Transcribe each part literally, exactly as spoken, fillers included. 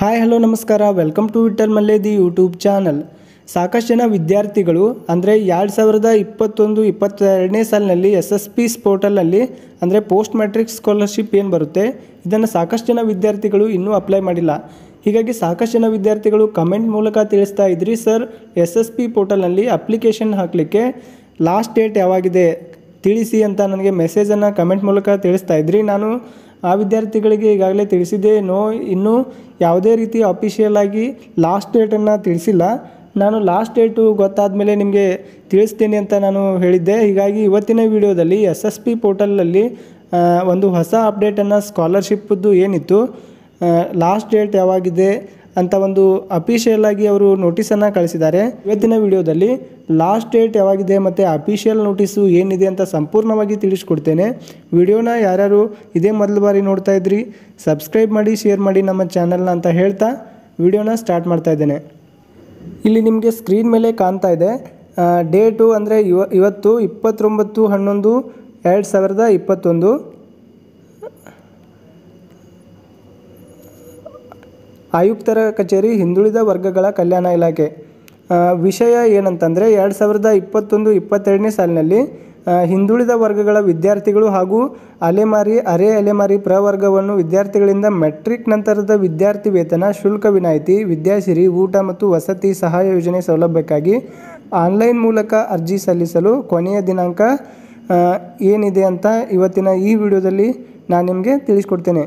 Hi hello ನಮಸ್ಕಾರ welcome to Vittal Malledi YouTube channel. ಸಾಕಷ್ಟು ಜನ ವಿದ್ಯಾರ್ಥಿಗಳು ಅಂದರೆ ಎರಡು ಸಾವಿರದ ಇಪ್ಪತ್ತೊಂದು ಇಪ್ಪತ್ತೆರಡನೇ ಸಾಲಿನಲ್ಲಿ ಎಸ್ ಎಸ್ ಪಿ ಪೋರ್ಟಲ್ನಲ್ಲಿ ಅಂದರೆ ಪೋಸ್ಟ್ ಮ್ಯಾಟ್ರಿಕ್ ಸ್ಕಾಲರ್ಶಿಪ್ ಏನು ಬರುತ್ತೆ ಇದನ್ನು ಸಾಕಷ್ಟು ಜನ ವಿದ್ಯಾರ್ಥಿಗಳು ಇನ್ನೂ ಅಪ್ಲೈ ಮಾಡಿಲ್ಲ. ಹೀಗಾಗಿ ಸಾಕಷ್ಟು ಜನ ವಿದ್ಯಾರ್ಥಿಗಳು ಕಮೆಂಟ್ ಮೂಲಕ ತಿಳಿಸ್ತಾ ಇದ್ರಿ, ಸರ್ ಎಸ್ ಎಸ್ ಪಿ ಪೋರ್ಟಲ್ನಲ್ಲಿ ಅಪ್ಲಿಕೇಶನ್ ಹಾಕಲಿಕ್ಕೆ ಲಾಸ್ಟ್ ಡೇಟ್ ಯಾವಾಗಿದೆ ತಿಳಿಸಿ ಅಂತ ನನಗೆ ಮೆಸೇಜನ್ನು ಕಮೆಂಟ್ ಮೂಲಕ ತಿಳಿಸ್ತಾ ಇದ್ರಿ. ನಾನು ಆ ವಿದ್ಯಾರ್ಥಿಗಳಿಗೆ ಈಗಾಗಲೇ ತಿಳಿಸಿದೆ, ನೋ ಇನ್ನೂ ಯಾವುದೇ ರೀತಿ ಅಫಿಷಿಯಲ್ ಆಗಿ ಲಾಸ್ಟ್ ಡೇಟನ್ನು ತಿಳಿಸಿಲ್ಲ. ನಾನು ಲಾಸ್ಟ್ ಡೇಟು ಗೊತ್ತಾದ ಮೇಲೆ ನಿಮಗೆ ತಿಳಿಸ್ತೀನಿ ಅಂತ ನಾನು ಹೇಳಿದ್ದೆ. ಹೀಗಾಗಿ ಇವತ್ತಿನ ವಿಡಿಯೋದಲ್ಲಿ ಎಸ್ ಎಸ್ ಪಿ ಪೋರ್ಟಲಲ್ಲಿ ಒಂದು ಹೊಸ ಅಪ್ಡೇಟನ್ನು ಸ್ಕಾಲರ್ಶಿಪ್ಪದ್ದು ಏನಿತ್ತು ಲಾಸ್ಟ್ ಡೇಟ್ ಯಾವಾಗಿದೆ ಅಂತ ಒಂದು ಅಫಿಷಿಯಲ್ ಆಗಿ ಅವರು ನೋಟಿಸನ್ನು ಕಳಿಸಿದ್ದಾರೆ. ಇವತ್ತಿನ ವಿಡಿಯೋದಲ್ಲಿ ಲಾಸ್ಟ್ ಡೇಟ್ ಯಾವಾಗಿದೆ ಮತ್ತು ಅಫಿಷಿಯಲ್ ನೋಟಿಸು ಏನಿದೆ ಅಂತ ಸಂಪೂರ್ಣವಾಗಿ ತಿಳಿಸ್ಕೊಡ್ತೇನೆ. ವಿಡಿಯೋನ ಯಾರ್ಯಾರು ಇದೇ ಮೊದಲ ಬಾರಿ ನೋಡ್ತಾ ಇದ್ರಿ ಸಬ್ಸ್ಕ್ರೈಬ್ ಮಾಡಿ, ಶೇರ್ ಮಾಡಿ ನಮ್ಮ ಚಾನಲ್ನ ಅಂತ ಹೇಳ್ತಾ ವಿಡಿಯೋನ ಸ್ಟಾರ್ಟ್ ಮಾಡ್ತಾ ಇದ್ದೇನೆ. ಇಲ್ಲಿ ನಿಮಗೆ ಸ್ಕ್ರೀನ್ ಮೇಲೆ ಕಾಣ್ತಾ ಇದೆ ಡೇಟು ಅಂದರೆ ಇವ ಇವತ್ತು ಇಪ್ಪತ್ತೊಂಬತ್ತು ಹನ್ನೊಂದು ಎರಡು ಸಾವಿರದ ಇಪ್ಪತ್ತೊಂದು ಆಯುಕ್ತರ ಕಚೇರಿ ಹಿಂದುಳಿದ ವರ್ಗಗಳ ಕಲ್ಯಾಣ ಇಲಾಖೆ. ವಿಷಯ ಏನಂತಂದರೆ ಎರಡು ಸಾವಿರದ ಇಪ್ಪತ್ತೊಂದು ಇಪ್ಪತ್ತೆರಡನೇ ಸಾಲಿನಲ್ಲಿ ಹಿಂದುಳಿದ ವರ್ಗಗಳ ವಿದ್ಯಾರ್ಥಿಗಳು ಹಾಗೂ ಅಲೆಮಾರಿ ಅರೆ ಅಲೆಮಾರಿ ಪ್ರವರ್ಗವನ್ನು ವಿದ್ಯಾರ್ಥಿಗಳಿಂದ ಮೆಟ್ರಿಕ್ ನಂತರದ ವಿದ್ಯಾರ್ಥಿ ವೇತನ ಶುಲ್ಕ ವಿನಾಯಿತಿ ವಿದ್ಯಾಸಿರಿ ಊಟ ಮತ್ತು ವಸತಿ ಸಹಾಯ ಯೋಜನೆ ಸೌಲಭ್ಯಕ್ಕಾಗಿ ಆನ್ಲೈನ್ ಮೂಲಕ ಅರ್ಜಿ ಸಲ್ಲಿಸಲು ಕೊನೆಯ ದಿನಾಂಕ ಏನಿದೆ ಅಂತ ಇವತ್ತಿನ ಈ ವಿಡಿಯೋದಲ್ಲಿ ನಾನು ನಿಮಗೆ ತಿಳಿಸ್ಕೊಡ್ತೇನೆ.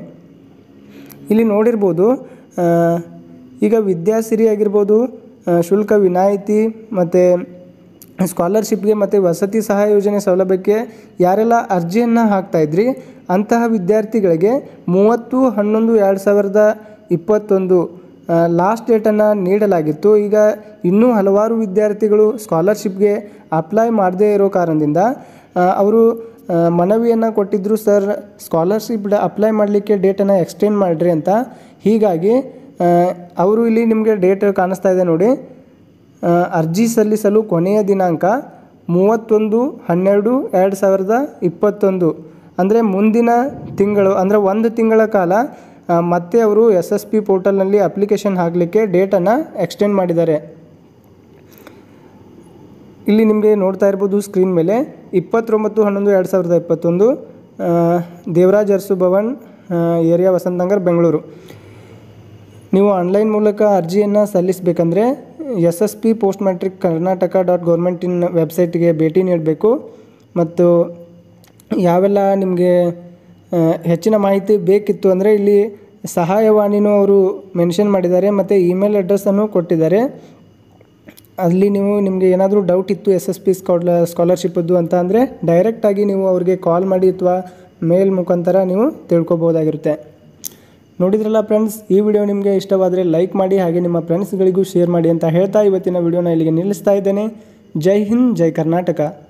ಇಲ್ಲಿ ನೋಡಿರ್ಬೋದು, ಈಗ ವಿದ್ಯಾಸಿರಿ ಆಗಿರ್ಬೋದು, ಶುಲ್ಕ ವಿನಾಯಿತಿ ಮತ್ತು ಸ್ಕಾಲರ್ಶಿಪ್ಗೆ ಮತ್ತು ವಸತಿ ಸಹಾಯ ಯೋಜನೆ ಸೌಲಭ್ಯಕ್ಕೆ ಯಾರೆಲ್ಲ ಅರ್ಜಿಯನ್ನು ಹಾಕ್ತಾಯಿದ್ರಿ ಅಂತಹ ವಿದ್ಯಾರ್ಥಿಗಳಿಗೆ ಮೂವತ್ತು ಹನ್ನೊಂದು ಎರಡು ಸಾವಿರದ ಇಪ್ಪತ್ತೊಂದು ಲಾಸ್ಟ್ ಡೇಟನ್ನು ನೀಡಲಾಗಿತ್ತು. ಈಗ ಇನ್ನೂ ಹಲವಾರು ವಿದ್ಯಾರ್ಥಿಗಳು ಸ್ಕಾಲರ್ಶಿಪ್ಗೆ ಅಪ್ಲೈ ಮಾಡದೇ ಇರೋ ಕಾರಣದಿಂದ ಅವರು ಮನವಿಯನ್ನು ಕೊಟ್ಟಿದ್ದರು, ಸರ್ ಸ್ಕಾಲರ್ಶಿಪ್ ಅಪ್ಲೈ ಮಾಡಲಿಕ್ಕೆ ಡೇಟನ್ನು ಎಕ್ಸ್ಟೆಂಡ್ ಮಾಡಿರಿ ಅಂತ. ಹೀಗಾಗಿ ಅವರು ಇಲ್ಲಿ ನಿಮಗೆ ಡೇಟ್ ಕಾಣಿಸ್ತಾ ಇದೆ ನೋಡಿ, ಅರ್ಜಿ ಸಲ್ಲಿಸಲು ಕೊನೆಯ ದಿನಾಂಕ ಮೂವತ್ತೊಂದು ಹನ್ನೆರಡು ಎರಡು ಸಾವಿರದ ಇಪ್ಪತ್ತೊಂದು ಅಂದರೆ ಮುಂದಿನ ತಿಂಗಳು ಅಂದರೆ ಒಂದು ತಿಂಗಳ ಕಾಲ ಮತ್ತೆ ಅವರು ಎಸ್ ಎಸ್ ಪಿ ಪೋರ್ಟಲ್ನಲ್ಲಿ ಅಪ್ಲಿಕೇಶನ್ ಹಾಕಲಿಕ್ಕೆ ಡೇಟನ್ನು ಎಕ್ಸ್ಟೆಂಡ್ ಮಾಡಿದ್ದಾರೆ. ಇಲ್ಲಿ ನಿಮಗೆ ನೋಡ್ತಾ ಇರ್ಬೋದು ಸ್ಕ್ರೀನ್ ಮೇಲೆ ಇಪ್ಪತ್ತೊಂಬತ್ತು ಹನ್ನೊಂದು ಎರಡು ಸಾವಿರದ ಇಪ್ಪತ್ತೊಂದು ದೇವರಾಜ್ ಅರಸು ಭವನ್ ಏರಿಯಾ ವಸಂತನಗರ್ ಬೆಂಗಳೂರು. ನೀವು ಆನ್ಲೈನ್ ಮೂಲಕ ಅರ್ಜಿಯನ್ನು ಸಲ್ಲಿಸಬೇಕಂದ್ರೆ S S P post matric Karnataka dot government in ವೆಬ್ಸೈಟ್ಗೆ ಭೇಟಿ ನೀಡಬೇಕು. ಮತ್ತು ಯಾವೆಲ್ಲ ನಿಮಗೆ ಹೆಚ್ಚಿನ ಮಾಹಿತಿ ಬೇಕಿತ್ತು ಅಂದರೆ ಇಲ್ಲಿ ಸಹಾಯವಾಣಿನೂ ಅವರು ಮೆನ್ಷನ್ ಮಾಡಿದ್ದಾರೆ ಮತ್ತು ಇಮೇಲ್ ಅಡ್ರೆಸ್ಸನ್ನು ಕೊಟ್ಟಿದ್ದಾರೆ. ಅಲ್ಲಿ ನೀವು ನಿಮಗೆ ಏನಾದರೂ ಡೌಟ್ ಇತ್ತು ಎಸ್ ಎಸ್ ಪಿ ಸ್ಕಾಲ ಸ್ಕಾಲರ್ಶಿಪ್ಪದ್ದು ಅಂತ ಅಂದರೆ ಡೈರೆಕ್ಟಾಗಿ ನೀವು ಅವ್ರಿಗೆ ಕಾಲ್ ಮಾಡಿ ಅಥವಾ ಮೇಲ್ ಮುಖಾಂತರ ನೀವು ತಿಳ್ಕೊಬೋದಾಗಿರುತ್ತೆ. ನೋಡಿದ್ರಲ್ಲ ಫ್ರೆಂಡ್ಸ್, ಈ ವಿಡಿಯೋ ನಿಮಗೆ ಇಷ್ಟವಾದರೆ ಲೈಕ್ ಮಾಡಿ, ಹಾಗೆ ನಿಮ್ಮ ಫ್ರೆಂಡ್ಸ್ಗಳಿಗೂ ಶೇರ್ ಮಾಡಿ ಅಂತ ಹೇಳ್ತಾ ಇವತ್ತಿನ ವಿಡಿಯೋನ ಇಲ್ಲಿಗೆ ನಿಲ್ಲಿಸ್ತಾ ಇದ್ದೇನೆ. ಜೈ ಹಿಂದ್, ಜೈ ಕರ್ನಾಟಕ.